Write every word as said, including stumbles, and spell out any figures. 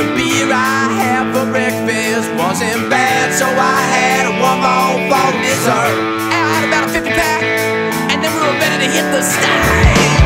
The beer I had for breakfast wasn't bad, so I had one more for dessert. I had about a fifty pack, and then we were ready to hit the stage.